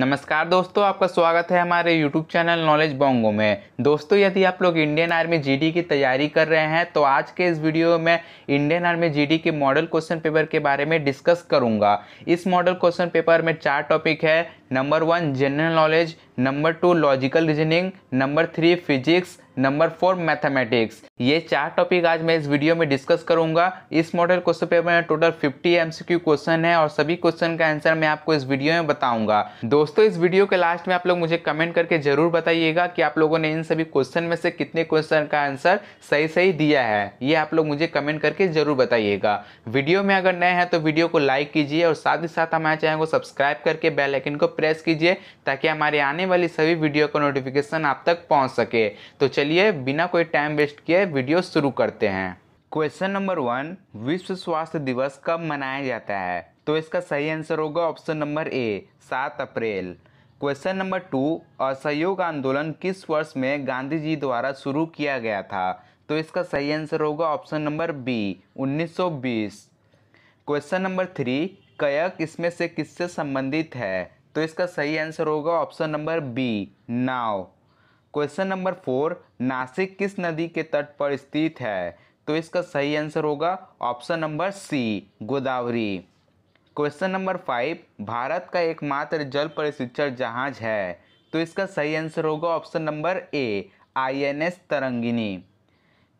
नमस्कार दोस्तों, आपका स्वागत है हमारे YouTube चैनल नॉलेज बॉन्गो में। दोस्तों, यदि आप लोग इंडियन आर्मी जीडी की तैयारी कर रहे हैं तो आज के इस वीडियो में इंडियन आर्मी जीडी के मॉडल क्वेश्चन पेपर के बारे में डिस्कस करूंगा। इस मॉडल क्वेश्चन पेपर में 4 टॉपिक है। Number 1 general knowledge, number 2 logical reasoning, number 3 physics, number 4 mathematics. ये 4 टॉपिक आज मैं इस वीडियो में डिस्कस करूंगा। इस मॉडल क्वेश्चन पेपर में टोटल 50 एमसीक्यू क्वेश्चन है और सभी क्वेश्चन का आंसर मैं आपको इस वीडियो में बताऊंगा। दोस्तों, इस वीडियो के लास्ट में आप लोग मुझे कमेंट करके जरूर बताइएगा कि आप लोगों ने इन सभी क्वेश्चन में से कितने क्वेश्चन का आंसर सही दिया है। ये आप लोग मुझे कमेंट करके जरूर बताइएगा। वीडियो में अगर नए हैं तो वीडियो को लाइक कीजिए और साथ ही साथ हमारे चैनल को सब्सक्राइब करके बेल आइकन को प्रेस कीजिए ताकि हमारे आने वाली सभी वीडियो का नोटिफिकेशन आप तक पहुंच सके। तो चलिए बिना कोई टाइम वेस्ट किए वीडियो शुरू करते हैं। क्वेश्चन नंबर 1, विश्व स्वास्थ्य दिवस कब मनाया जाता है? तो इसका सही आंसर होगा option number A 7 April. Question number 2, असहयोग आंदोलन किस वर्ष में गांधी जी द्वारा शुरू किया गया था? तो इसका सही आंसर होगा option number B 1920। Question number 3, कयक इसमें से किससे संबंधित है? तो इसका सही आंसर होगा ऑप्शन नंबर बी नाव। क्वेश्चन नंबर 4, नासिक किस नदी के तट पर स्थित है? तो इसका सही आंसर होगा option number C Godavari. Question number 5, Bharat का एकमात्र जल परिशिक्षण जहाज है? तो इसका सही आंसर होगा option number A INS Tarangini.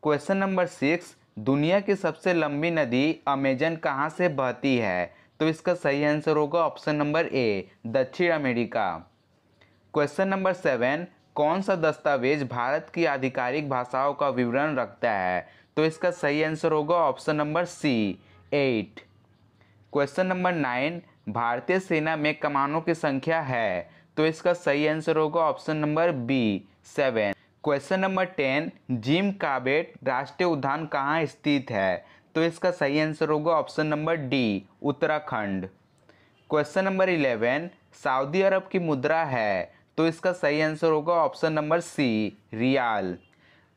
Question number 6, दुनिया की सबसे लंबी नदी अमेजन कहाँ से बहती है? तो इसका सही आंसर होगा ऑप्शन नंबर ए दक्षिण अमेरिका। क्वेश्चन नंबर 7, कौन सा दस्तावेज भारत की आधिकारिक भाषाओं का विवरण रखता है? तो इसका सही आंसर होगा option number C 8। Question number 9, भारतीय सेना में कमानों की संख्या है? तो इसका सही आंसर होगा option number B 7। Question number 10, Jim Corbett राष्ट्रीय उद्यान कहाँ स्थित है? तो इसका सही आंसर होगा option number D Uttarakhand. Question number 11, सऊदी अरब की मुद्रा है? तो इसका सही आंसर होगा option number C riyal.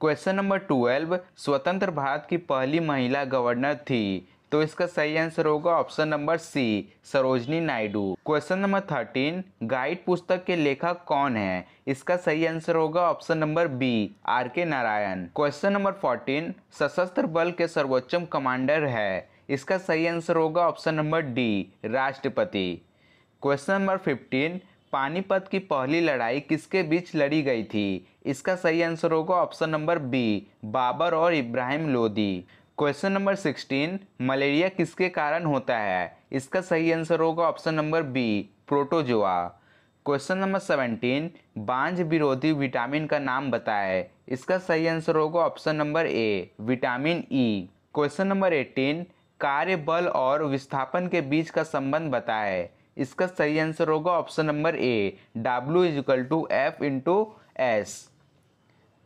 Question number 12, स्वतंत्र भारत की पहली महिला गवर्नर थी? तो इसका सही आंसर होगा option number C Sarojini Naidu. Question number 13, guide पुस्तक के लेखक कौन है? इसका सही आंसर होगा option number B RK Narayan. Question number 14, सशस्त्र बल के सर्वोच्चतम कमांडर है? इसका सही आंसर होगा ऑप्शन नंबर डी राष्ट्रपति। क्वेश्चन नंबर 15, पानीपत की पहली लड़ाई किसके बीच लड़ी गई थी? इसका सही आंसर होगा ऑप्शन नंबर बी बाबर और Ibrahim Lodi. Question number 16, malaria किसके कारण होता है? इसका सही आंसर होगा option number B protozoa. Question number 17, बांझ विरोधी विटामिन का नाम बताएं? इसका सही आंसर होगा option number A vitamin E. Question number 18, कार्य बल और विस्थापन के बीच का संबंध बताएं? इसका सही आंसर होगा option number A W=F×S।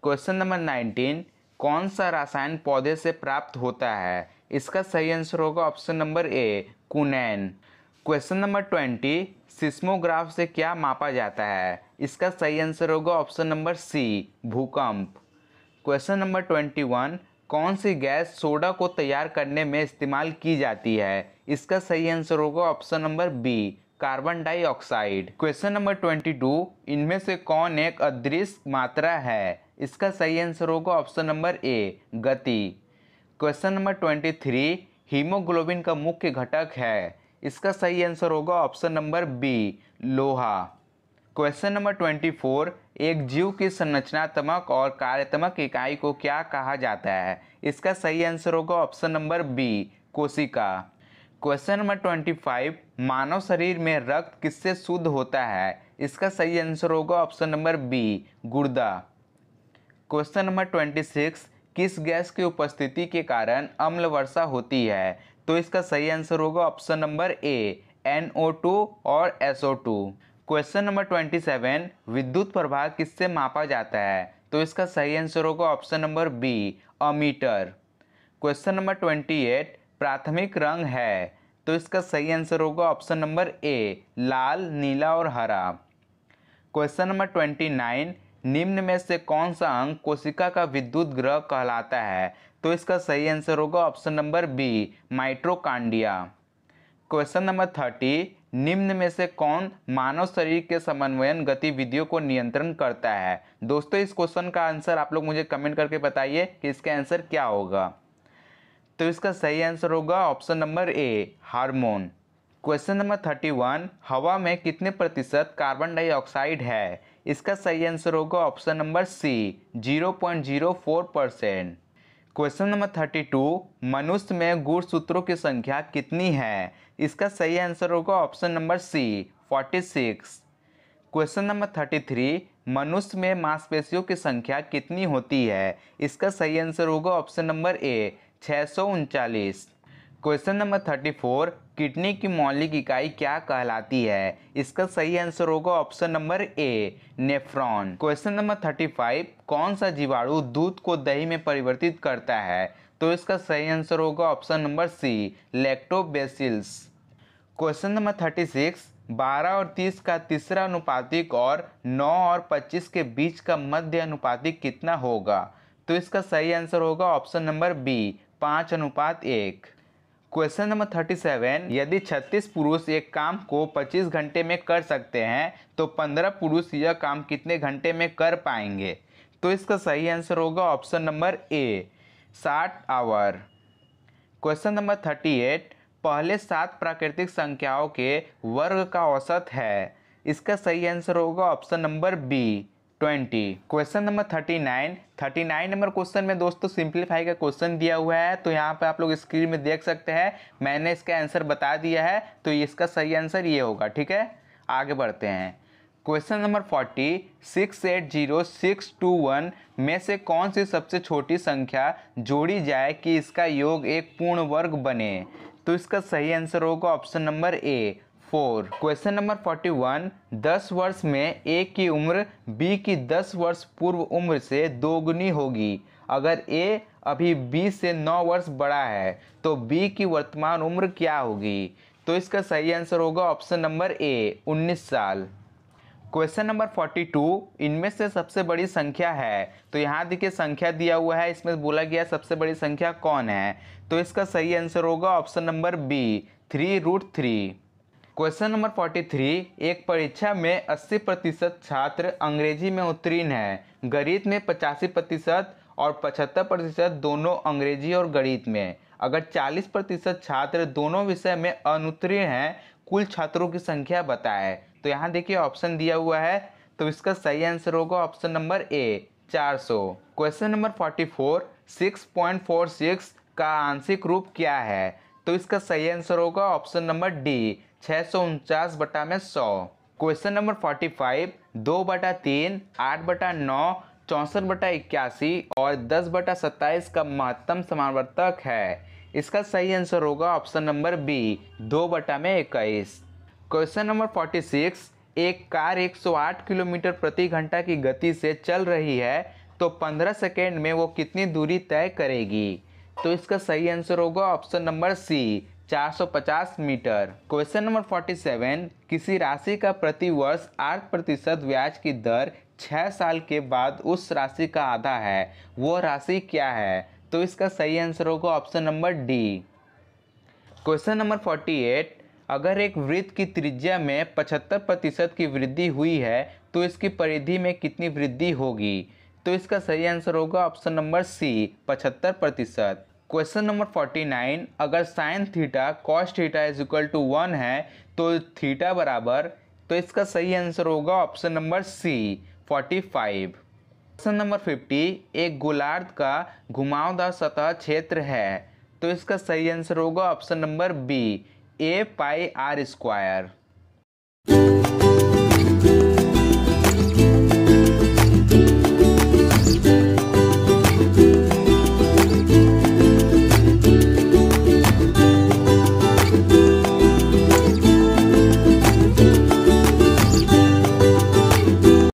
Question number 19, कौन सा रासायन पौधे से प्राप्त होता है? इसका सही आंसर होगा ऑप्शन नंबर ए कुनैन। क्वेश्चन नंबर 20, सिस्मोग्राफ से क्या मापा जाता है? इसका सही आंसर होगा ऑप्शन नंबर सी भूकंप। क्वेश्चन नंबर 21, कौन सी गैस सोडा को तैयार करने में इस्तेमाल की जाती है? इसका सही आंसर होगा option number B carbon dioxide. Question number 22, इनमें से कौन एक अदृश्य मात्रा है? इसका सही आंसर होगा ऑप्शन नंबर ए गति। क्वेश्चन नंबर 23, हीमोग्लोबिन का मुख्य घटक है? इसका सही आंसर होगा ऑप्शन नंबर बी लोहा। क्वेश्चन नंबर 24, एक जीव की संरचनात्मक और कार्यात्मक इकाई को क्या कहा जाता है? इसका सही आंसर होगा ऑप्शन नंबर बी कोशिका। क्वेश्चन नंबर 25, मानव शरीर में रक्त किससे शुद्ध होता है? इसका सही आंसर होगा ऑप्शन नंबर बी गुर्दा। क्वेश्चन नंबर 26, किस गैस की उपस्थिति के कारण अम्ल वर्षा होती है? तो इसका सही आंसर होगा ऑप्शन नंबर ए NO2 और SO2। क्वेश्चन नंबर 27, विद्युत प्रवाह किससे मापा जाता है? तो इसका सही आंसर होगा option number B ammeter. Question number 28, प्राथमिक रंग है? तो इसका सही आंसर होगा ऑप्शन नंबर ए लाल, नीला और हरा। क्वेश्चन नंबर 29, निम्न में से कौन सा अंग कोशिका का विद्युत ग्रह कहलाता है? तो इसका सही आंसर होगा option number B mitochondria. Question number 30, निम्न में से कौन मानव शरीर के समन्वयन गतिविधियों को नियंत्रण करता है? दोस्तों इस क्वेश्चन का आंसर आप लोग मुझे कमेंट करके बताइए कि इसका आंसर क्या होगा। तो इसका सही आंसर होगा option number A hormone. Question number 31, हवा में कितने प्रतिशत कार्बन डाइऑक्साइड है? इसका सही आंसर होगा option number C 0.04%। Question number 32, मनुष्य में गुणसूत्रों की संख्या कितनी है? इसका सही आंसर होगा option number C 46। Question number 33, मनुष्य में मांसपेशियों की संख्या कितनी होती है? इसका सही आंसर होगा option number A 639। Question number 34, kidney की मौलिक इकाई क्या कहलाती है? इसका सही आंसर होगा option number A nephron. Question number 35, कौन सा जीवाणु दूध को दही में परिवर्तित करता है? तो इसका सही आंसर होगा option number C lactobacillus. Question number 36, 12 और 30 का तीसरा अनुपातिक और 9 और 25 के बीच का मध्य अनुपातिक कितना होगा? तो इसका सही आंसर होगा option number B 5:1। Question number 37, यदि 36 पुरुष एक काम को 25 घंटे में कर सकते हैं तो 15 पुरुष यह काम कितने घंटे में कर पाएंगे? तो इसका सही आंसर होगा option number A 60 hour. Question number 38, पहले 7 प्राकृतिक संख्याओं के वर्ग का औसत है। इसका सही आंसर होगा option number B 20। Question number 39 number question में दोस्तों सिंप्लीफाई का क्वेश्चन दिया हुआ है, तो यहाँ पे आप लोग स्क्रीन में देख सकते हैं, मैंने इसका आंसर बता दिया है, तो इसका सही आंसर ये होगा। ठीक है, आगे बढ़ते हैं। क्वेश्चन नंबर 40, 680621 में से कौन सी सबसे छोटी संख्या जोड़ी जाए कि इसका योग एक पूर्ण वर्ग बने? तो इसका सही आंसर होगा option number A 4। Question number 41, 10 वर्ष में ए की उम्र बी की 10 वर्ष पूर्व उम्र से दोगुनी होगी अगर ए अभी बी से 9 वर्ष बड़ा है, तो बी की वर्तमान उम्र क्या होगी? तो इसका सही आंसर होगा ऑप्शन नंबर ए 19 साल। क्वेश्चन नंबर 42, इनमें से सबसे बड़ी संख्या है। तो यहाँ देखिए संख्या दिया हुआ है, इसमें बोला गया सबसे बड़ी संख्या कौन है, तो इसका सही आंसर होगा option number B 3√3। Question number 43, एक परीक्षा में 80% छात्र अंग्रेजी में उत्तीर्ण है, गणित में 85% और 75% दोनों अंग्रेजी और गणित में, अगर 40% छात्र दोनों विषय में अनुत्तीर्ण हैं, कुल छात्रों की संख्या बताएं। तो यहाँ देखिए ऑप्शन दिया हुआ है, तो इसका सही आंसर होगा option number A 400। Question number 44, 6.46 का आंशिक रूप क्या है? तो इसका सही आंसर होगा option number D 649/100। Question number 45, 2/3, 8/9, 64/81 और 10/27 का महत्तम समावर्तक है। इसका सही आंसर होगा option number B 2/21। Question number 46, एक कार 108 किलोमीटर प्रति घंटा की गति से चल रही है तो 15 सेकेंड में वो कितनी दूरी तय करेगी? तो इसका सही आंसर होगा option number C 450 metre. Question number 47, किसी राशि का प्रतिवर्ष 8% ब्याज की दर 6 साल के बाद उस राशि का आधा है, वो राशि क्या है? तो इसका सही आंसर होगा option number D. Question number 48, अगर एक वृत्त की त्रिज्या में 75% की वृद्धि हुई है तो इसकी परिधि में कितनी वृद्धि होगी? तो इसका सही आंसर होगा option number C 75%। Question number 49, अगर साइन थीटा कॉस थीटा = 1 है तो थीटा बराबर, तो इसका सही आंसर होगा option number C 45। Question number 50, एक गोलार्ध का घुमावदार सतह क्षेत्र है, तो इसका सही आंसर होगा option number B A πr²।